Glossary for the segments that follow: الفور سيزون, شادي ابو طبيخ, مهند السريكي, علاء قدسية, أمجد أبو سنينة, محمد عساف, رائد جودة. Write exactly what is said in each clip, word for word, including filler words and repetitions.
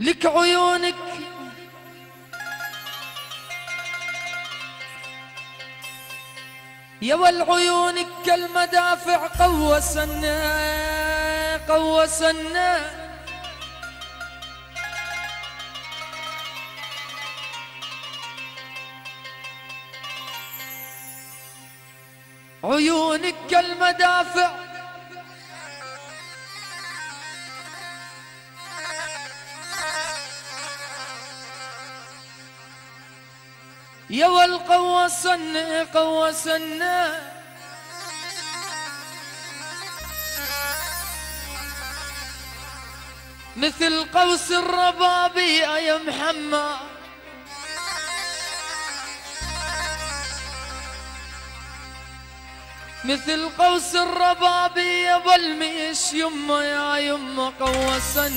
لك عيونك يا والعيونك كالمدافع قوسنا قوسنا عيونك كالمدافع يا والقوسنا قوسنا مثل قوس الربابية يا محمد مثل قوس الربابية والميش يما يا يما قوسا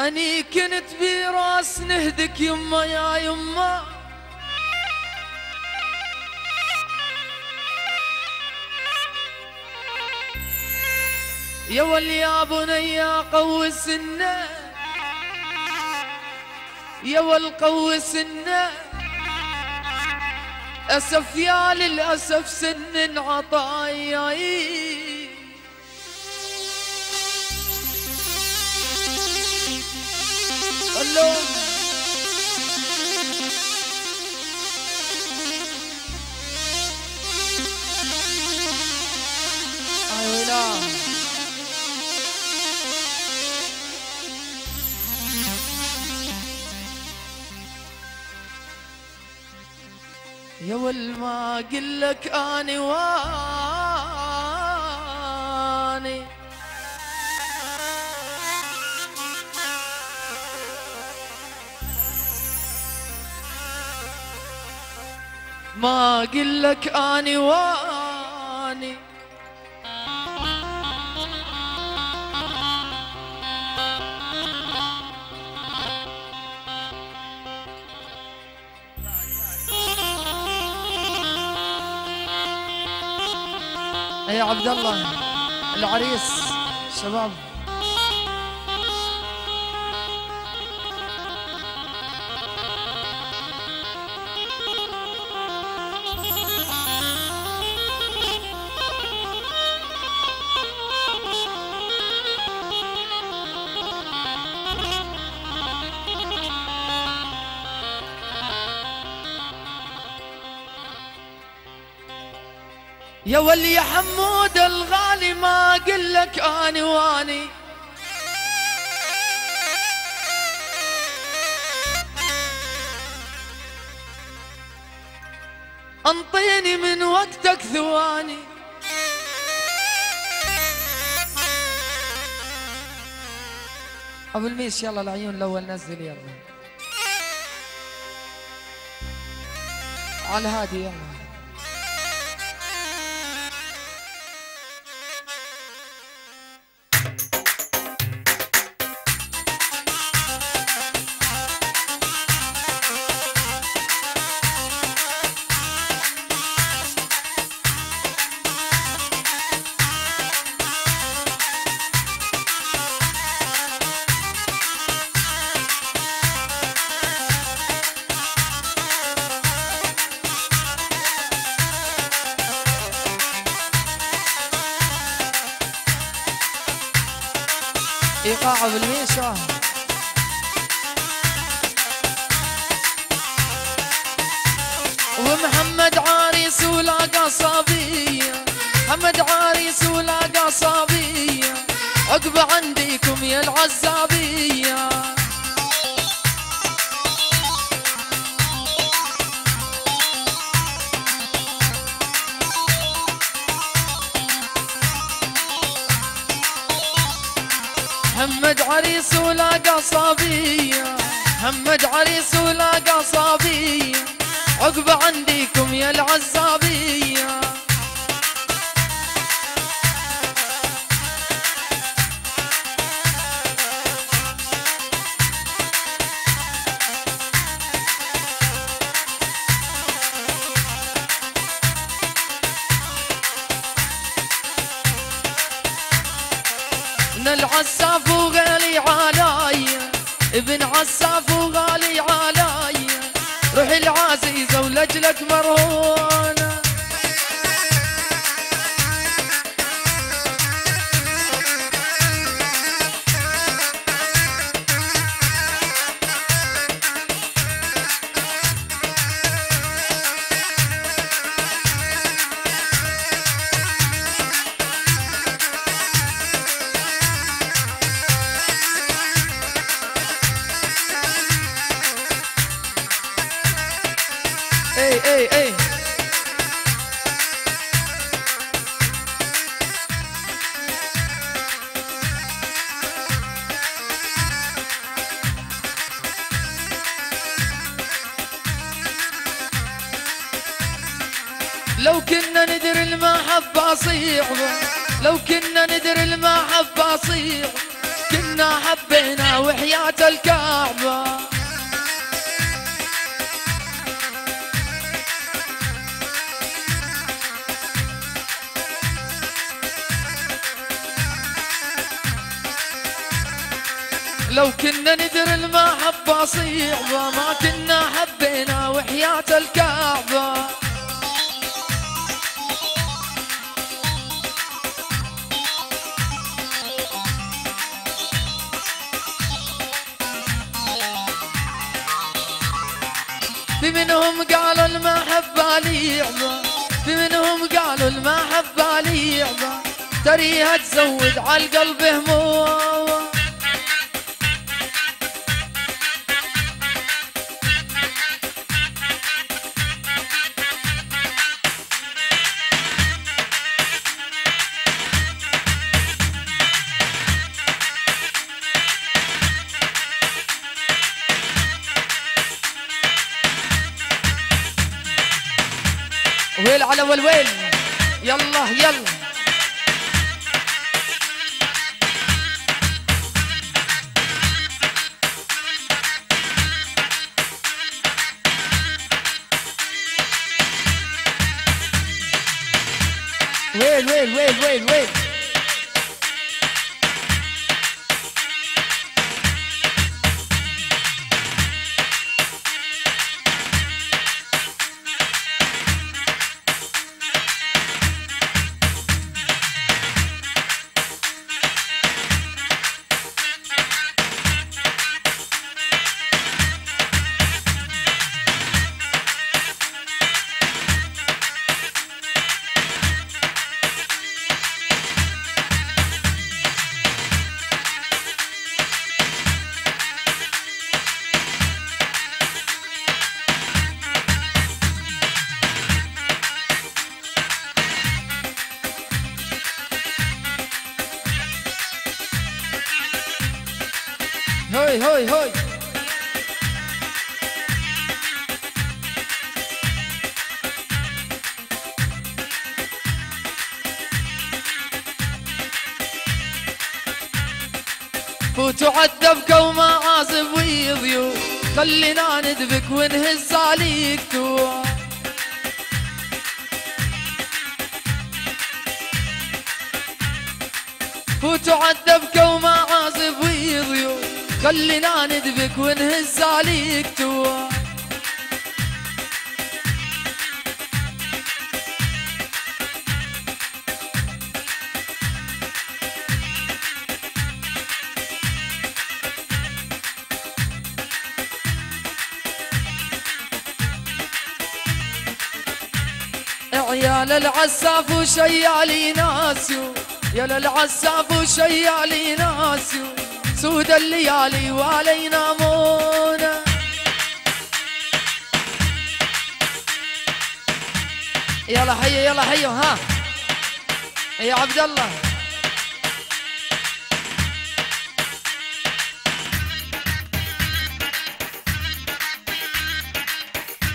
أني كنت براس نهدك يما يا يما يا واليا بني قوسنا يا والقوي سنة أسف يا للأسف سن انعطاياي الله أيوة يا والما قلك اني واني ما قلك اني واني يا عبد الله العريس شباب يا ولي حمود الغالي ما قلك اني واني انطيني من وقتك ثواني ابو الميش يلا العيون الاول نزل يلا على الهادي يلا إيقاع أبو الميشة ومحمد عريس ولا قصابية محمد عريس ولا قصابية عقب عنديكم يا العزابية محمد عريس ولا قصابية محمد عريس ولا قصابية عقب عنديكم يا العزابية ابن عساف وغالي علي، روحي العزيزة ولجلك مرهونة. اي اي اي لو كنا ندري المحبة صيغة، لو كنا ندري المحبة صيغة كنا حبينا وحياة الكعبة. لو كنا ندري المحبة صيغة ما كنا حبينا وحياة الكعبة. في منهم قالوا المحبة لعبة، في منهم قالوا المحبة لعبة، تريها تزود عالقلب همومه. ويل على والويل، يلا يلا ويل ويل ويل ويل ويل هوي هوي هوي فوتوا عالدبكة وما عازب ويضيو، خلينا ندبك ونهز عليك تو. فوتوا عالدبكة وما عازب ويضيو، خلينا ندبك ونهز عليك توا. عيال العساف وشيالي ناسيو، يا للعساف وشيالي ناسيو، سود الليالي وعلينا مونا. يلا حيو يلا حيو ها يا عبد الله.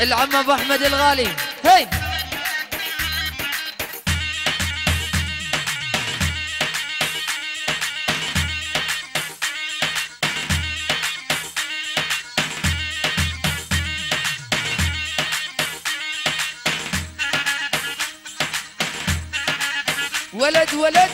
العم ابو احمد الغالي هي ولد ولد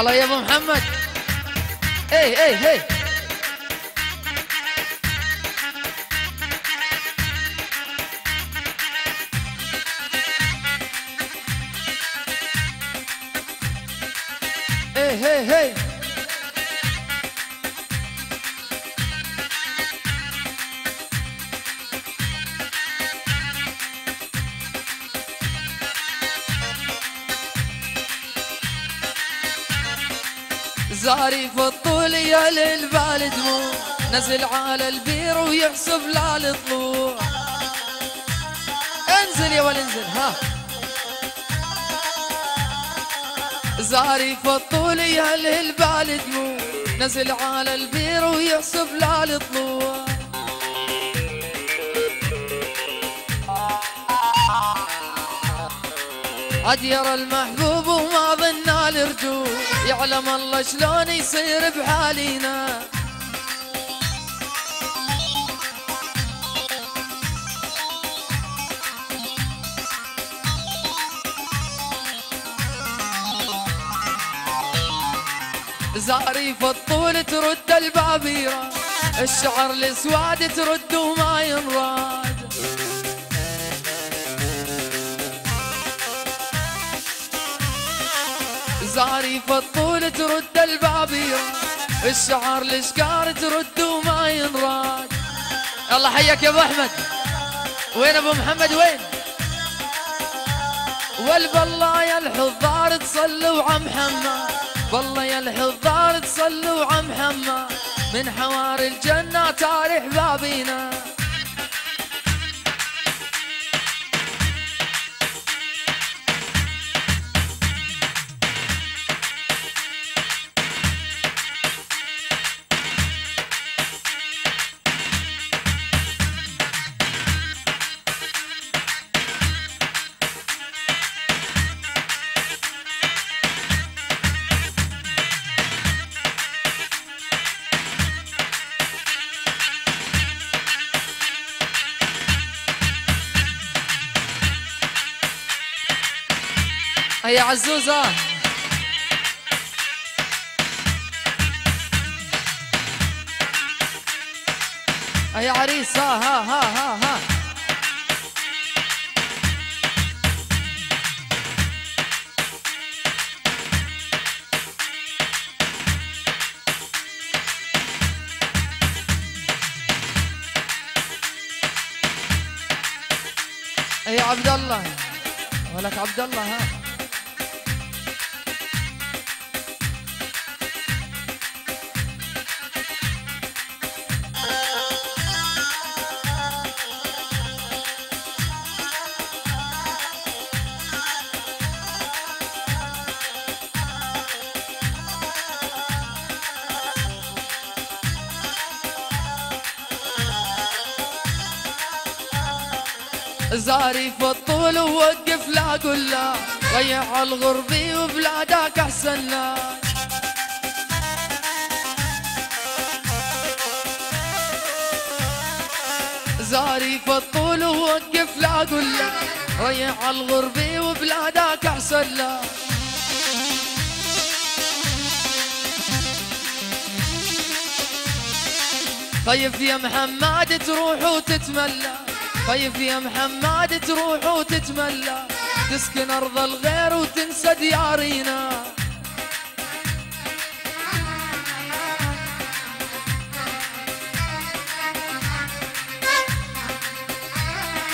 الله يا ابو محمد. ايه ايه ايه ايه ايه ايه زاري فالطول يا للبال دموع نزل على البير ويحسب لعل طلوع. انزل يا ولد انزل ها. زاري فالطول يا للبال دموع نزل على البير ويحسب لعل طلوع. عد يرى المحبوب وما ظننا الرجوع يعلم الله شلون يصير بحالينا. زاريف الطول ترد البابيرة الشعر الاسود ترد وما ينراد. زاريف الطول ترد البابيرة الشعر الاشقار ترد وما ينراد. الله حياك يا ابو احمد. وين ابو محمد وين؟ والبالله يا الحضار تصلوا عم محمد. بالله يا الحضار تصلوا عم محمد من حوار الجنة تاريح بابينا. يا عزوزة يا عريسة ها ها ها ها يا عبد الله ولك عبد الله ها. زاريف الطول ووقف لا قل لا ضيع الغربي وبلادك احسن لا. زاريف الطول ووقف لا قل لا ضيع الغربي وبلادك احسن لا. طيب يا محمد تروح وتتملى. طيب يا محمد تروح وتتملى تسكن أرض الغير وتنسى ديارينا.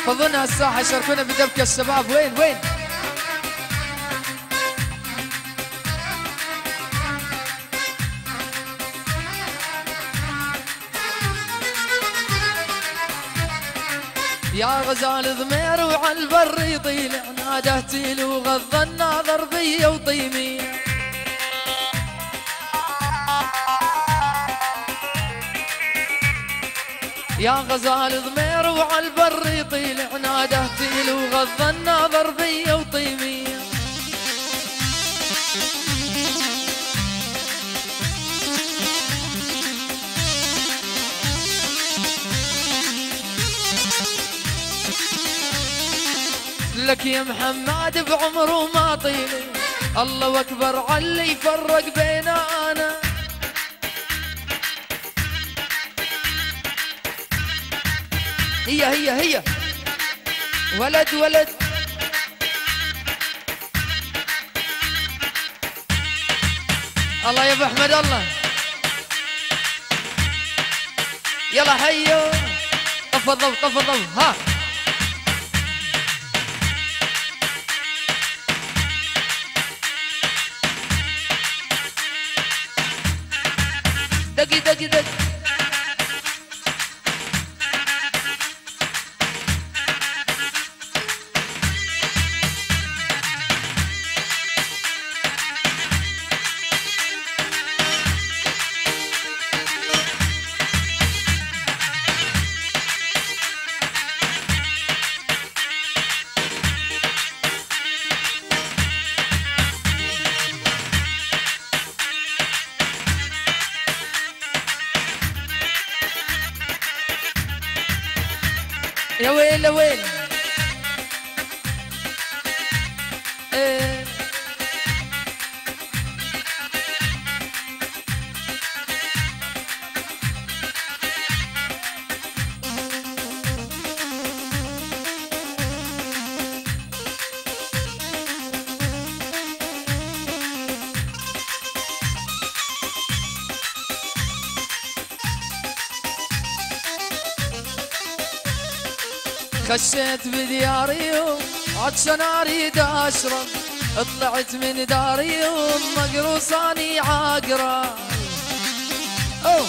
فضلنا هالساحة شاركونا بدبكة الشباب. وين وين يا غزال ضمير وعلى البر يطيل نادهتي له وغض النظر بي وطيمي. يا غزال ضمير وعلى البر يطيل نادهتي له وغض النظر بي وطيمي. لك يا محمد بعمره ما طيلي الله أكبر علي يفرق بيننا، هي هي هي ولد ولد الله يا ابو احمد الله، يلا هيو طفى الضوء طفى الضوء ها. دقي دقي دقي يا ويل يا ويل ايه. خشيت بدياري عطشان اريد اشرب، طلعت من داري مقروصاني عاقره. اوه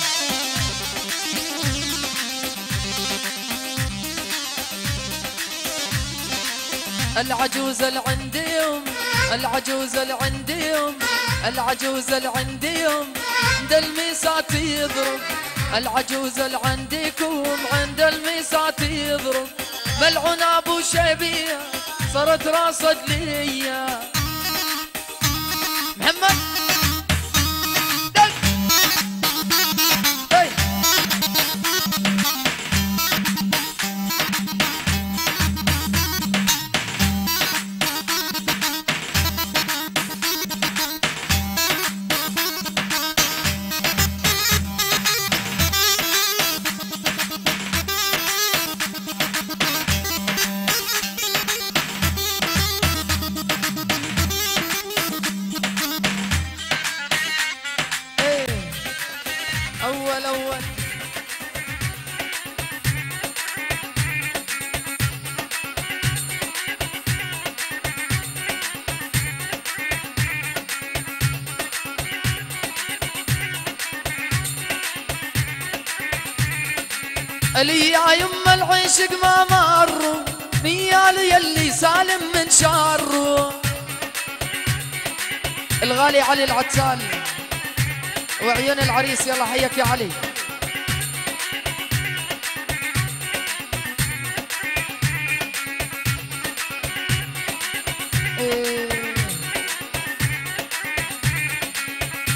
العجوز اللي عنديهم العجوز اللي عنديهم العجوز اللي عنديهم عند الميسات يضرب، العجوز اللي عندكم عند الميسات يضرب. ملعون ابو شبيه صارت راصد ليا محمد دق اي. أول أول لي يا يما العشق ما مروا نيالي يلي سالم من شاره. الغالي علي العتال وعيون العريس يلا حيك يا علي.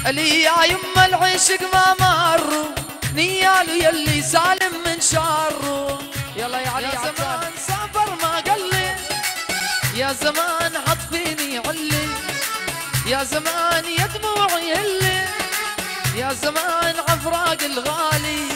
اللي يا يما العشق ما مروا نياله يلي سالم من شاره. يلا يا علي يا زمان سافر ما قلي، يا زمان حط فيني علي، يا زمان يا دموعي اللي، يا زمان عفراق الغالي.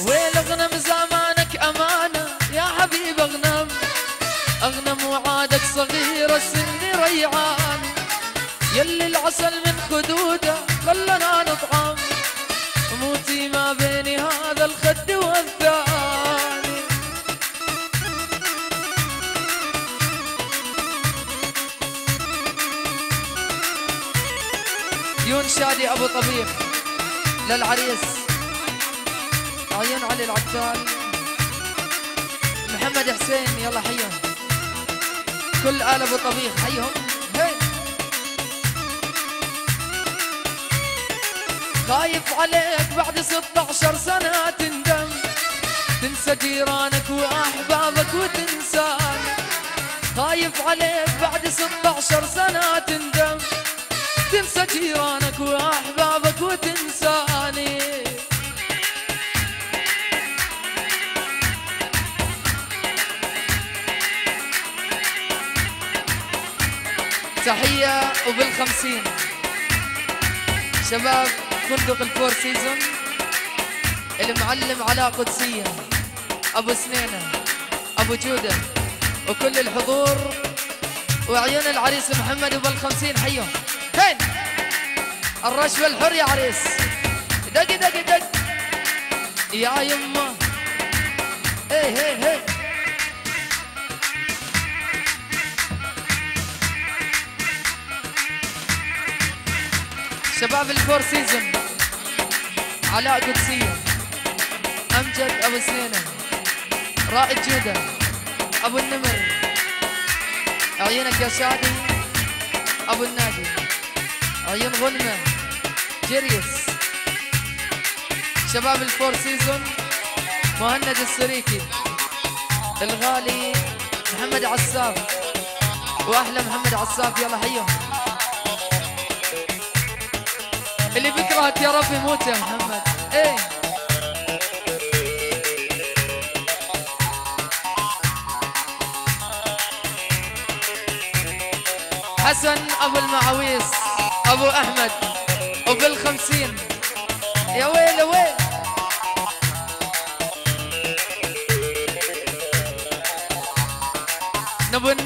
ويل اغنم زمانك امانه يا حبيب اغنم، اغنم وعادك صغير السن ريعان، يلي العسل من خدوده خلنا نطعم، موتي ما بيني هذا الخد والثاني. عيون شادي ابو طبيخ للعريس، عيون علي العتال، محمد حسين يلا حيهم كل آل ابو طبيخ حيهم. خايف عليك بعد ستة عشر سنة تندم، تنسى جيرانك وأحبابك وتنساني. خايف عليك بعد ستة عشر سنة تندم، تنسى جيرانك وأحبابك وتنساني. بالمية وبالخمسين. شباب فندق الفور سيزون، المعلم علاء قدسية، أبو سنينة، أبو جودة، وكل الحضور وعيون العريس محمد وبالخمسين حيهم. هين الرشوة الحر يا عريس، دق دق دق يا يمه. هي هي هي شباب الفور سيزون، علاء قدسية، أمجد أبو سنينة، رائد جودة، أبو النمر، عيونك يا شادي، أبو النادي، عيون غنمة، جريس. شباب الفور سيزون، مهند السريكي، الغالي محمد عساف وأهلا محمد عساف، يلا حيهم. اللي بكرهك يا رب يموت يا محمد. ايه حسن ابو المعاويس، ابو احمد، وبالخمسين. يا ويل ويل نبو